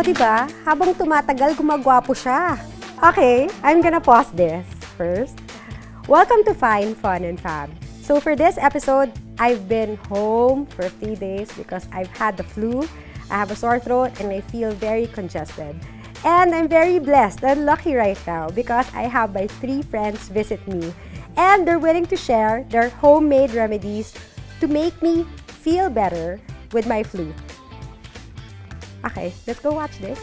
O diba, habang tumatagal, gumagwapo siya. Okay, I'm gonna pause this first. Welcome to Fine, Fun, and Fab. So for this episode, I've been home for 3 days because I've had the flu, I have a sore throat, and I feel very congested. And I'm very blessed and lucky right now because I have my 3 friends visit me. And they're willing to share their homemade remedies to make me feel better with my flu. Okay, let's go watch this.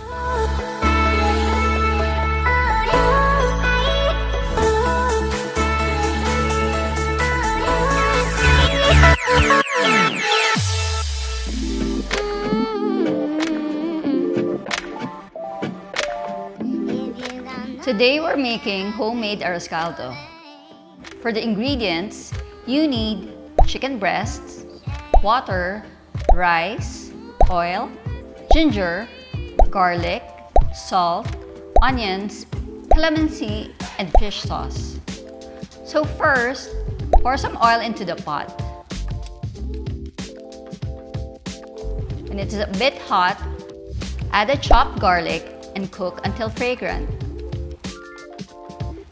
Today we're making homemade arroz caldo. For the ingredients, you need chicken breasts, water, rice, oil, ginger, garlic, salt, onions, calamansi, and fish sauce. So first, pour some oil into the pot. When it's a bit hot, add the chopped garlic and cook until fragrant.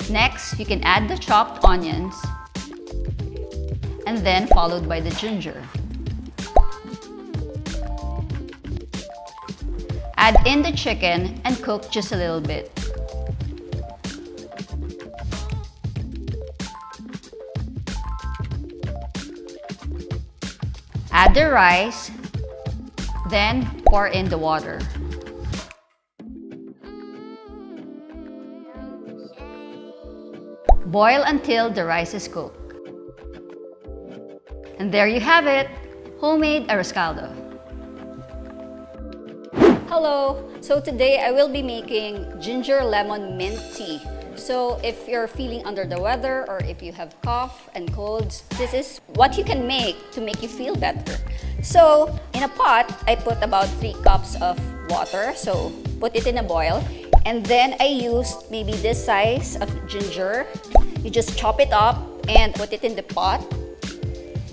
Next, you can add the chopped onions and then followed by the ginger. Add in the chicken and cook just a little bit. Add the rice, then pour in the water. Boil until the rice is cooked. And there you have it! Homemade arroz caldo. Hello! So today I will be making ginger lemon mint tea. So if you're feeling under the weather or if you have cough and colds, this is what you can make to make you feel better. So in a pot, I put about 3 cups of water. So put it in a boil. And then I used maybe this size of ginger. You just chop it up and put it in the pot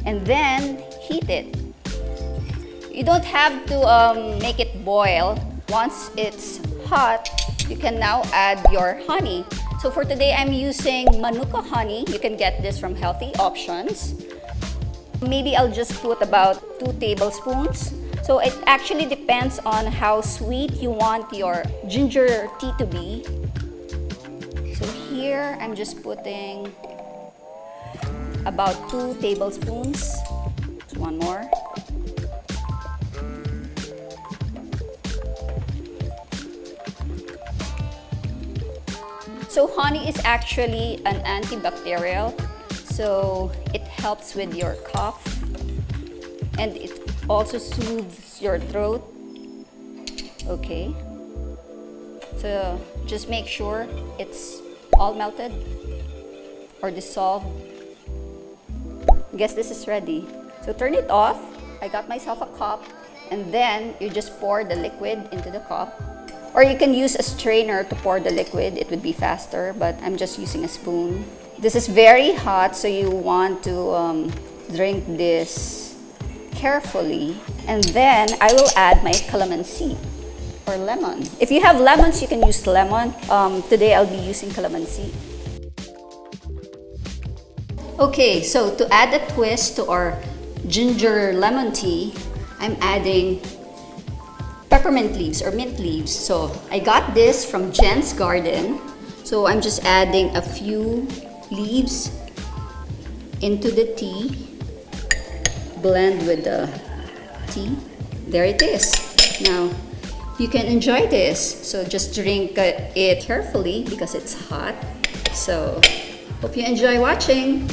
and then heat it. You don't have to make it boil. Once it's hot, you can now add your honey. So for today, I'm using Manuka honey. You can get this from Healthy Options. Maybe I'll just put about 2 tablespoons. So it actually depends on how sweet you want your ginger tea to be. So here, I'm just putting about 2 tablespoons. One more. So honey is actually an antibacterial. So it helps with your cough. And it also soothes your throat. Okay. So just make sure it's all melted or dissolved. I guess this is ready. So turn it off. I got myself a cup. And then you just pour the liquid into the cup. Or you can use a strainer to pour the liquid. It would be faster, but I'm just using a spoon. This is very hot, so you want to drink this carefully, and then I will add my calamansi or lemon. If you have lemons, you can use lemon. Today I'll be using calamansi. Okay, so to add a twist to our ginger lemon tea, I'm adding peppermint leaves or mint leaves. So I got this from Jen's garden. So I'm just adding a few leaves into the tea. Blend with the tea. There it is. Now, you can enjoy this. So just drink it carefully because it's hot. So, hope you enjoy watching.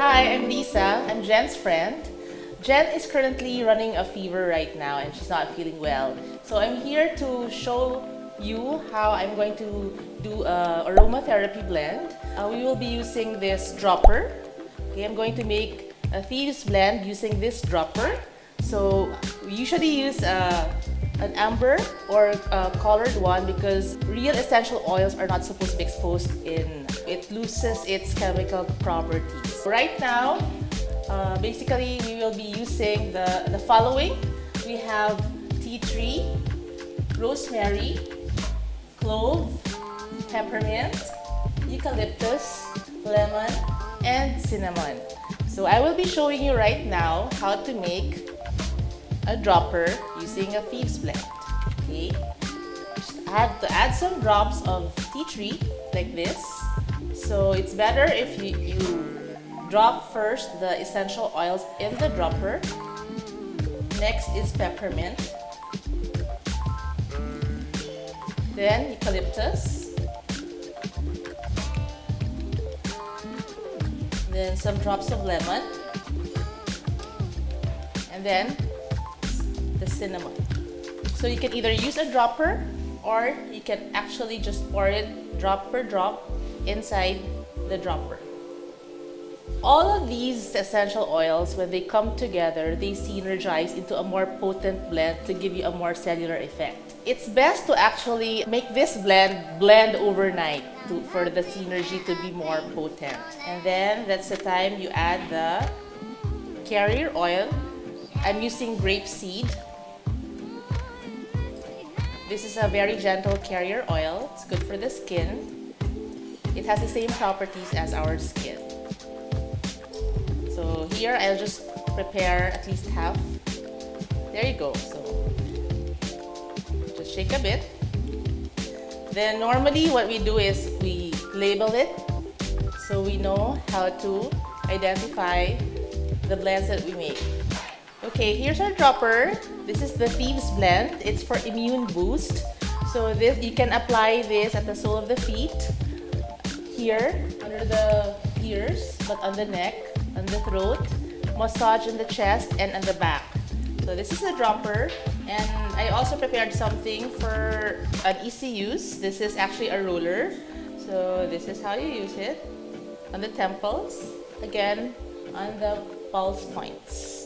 Hi, I'm Lisa. I'm Jen's friend. Jen is currently running a fever right now and she's not feeling well. So I'm here to show you how I'm going to do aromatherapy blend. We will be using this dropper. Okay, I'm going to make a thieves blend using this dropper. So we usually use an amber or a colored one because real essential oils are not supposed to be exposed in. It loses its chemical properties. Right now, Basically, we will be using the following. We have tea tree, rosemary, clove, peppermint, eucalyptus, lemon, and cinnamon. So I will be showing you right now how to make a dropper using a thieves blend. Okay, I have to add some drops of tea tree like this. So it's better if you drop first the essential oils in the dropper. Next is peppermint, then eucalyptus, then some drops of lemon, and then the cinnamon. So you can either use a dropper or you can actually just pour it drop per drop inside the dropper. All of these essential oils, when they come together, they synergize into a more potent blend to give you a more cellular effect. It's best to actually make this blend overnight for the synergy to be more potent. And then that's the time you add the carrier oil. I'm using grape seed. This is a very gentle carrier oil. It's good for the skin. It has the same properties as our skin. So here I'll just prepare at least half. There you go. So just shake a bit. Then normally what we do is we label it so we know how to identify the blends that we make. Okay, here's our dropper. This is the thieves blend. It's for immune boost. So this you can apply this at the sole of the feet, here, under the ears, but on the neck, on the throat, massage in the chest, and on the back. So this is a dropper, and I also prepared something for an easy use. This is actually a roller. So this is how you use it, on the temples, again on the pulse points.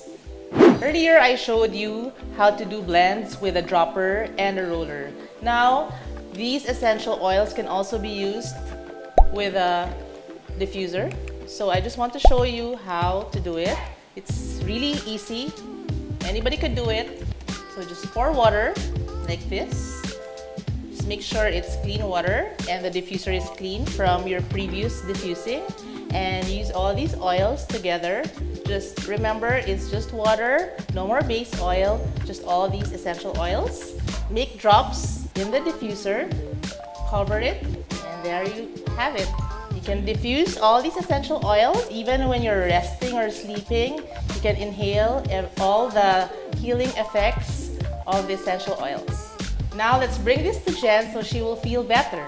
Earlier I showed you how to do blends with a dropper and a roller. Now these essential oils can also be used with a diffuser. So I just want to show you how to do it. It's really easy. Anybody could do it. So just pour water like this. Just make sure it's clean water and the diffuser is clean from your previous diffusing. And use all these oils together. Just remember, it's just water, no more base oil, just all these essential oils. Make drops in the diffuser, cover it, and there you have it. You can diffuse all these essential oils even when you're resting or sleeping. You can inhale all the healing effects of the essential oils. Now let's bring this to Jen so she will feel better.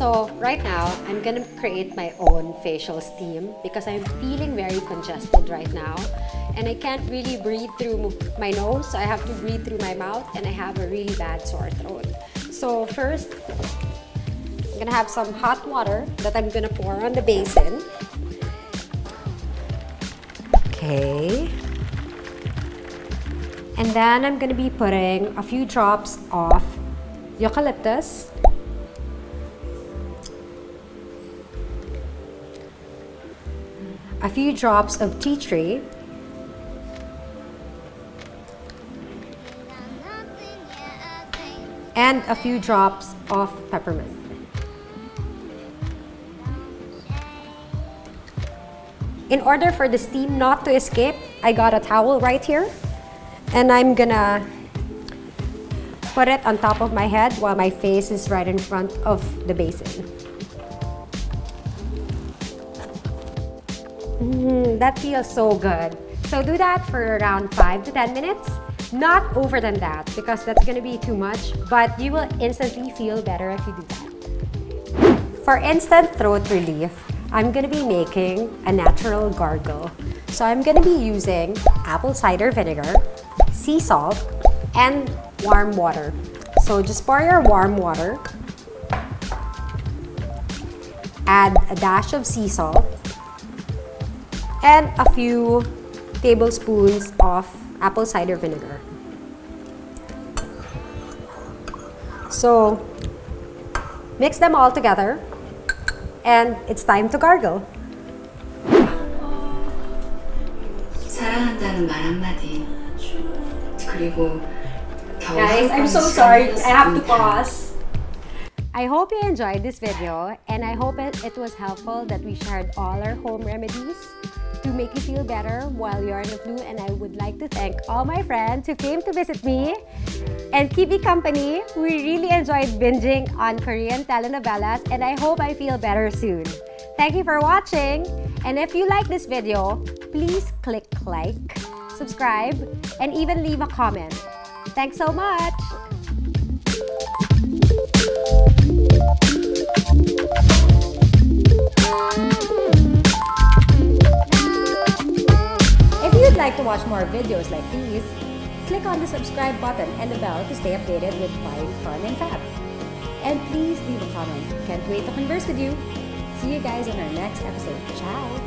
So right now, I'm gonna create my own facial steam because I'm feeling very congested right now and I can't really breathe through my nose, so I have to breathe through my mouth and I have a really bad sore throat. So first, I'm gonna have some hot water that I'm gonna pour on the basin. Okay. And then I'm gonna be putting a few drops of eucalyptus. A few drops of tea tree. And a few drops of peppermint. In order for the steam not to escape, I got a towel right here. And I'm gonna put it on top of my head while my face is right in front of the basin. That feels so good. So do that for around 5 to 10 minutes. Not over than that, because that's gonna be too much, but you will instantly feel better if you do that. For instant throat relief, I'm going to be making a natural gargle. So I'm going to be using apple cider vinegar, sea salt, and warm water. So just pour your warm water, add a dash of sea salt, and a few tablespoons of apple cider vinegar. So mix them all together. And it's time to gargle. 한다는 말 한마디 그리고 Guys, I'm so sorry. I have to pause. I hope you enjoyed this video and I hope it was helpful that we shared all our home remedies to make you feel better while you're in the flu, and I would like to thank all my friends who came to visit me and keep me company. We really enjoyed binging on Korean telenovelas and I hope I feel better soon. Thank you for watching, and if you like this video, please click like, subscribe, and even leave a comment. Thanks so much! If you'd like to watch more videos like these, click on the subscribe button and the bell to stay updated with Fine, Fun, and Fab. And please leave a comment. Can't wait to converse with you. See you guys in our next episode. Ciao!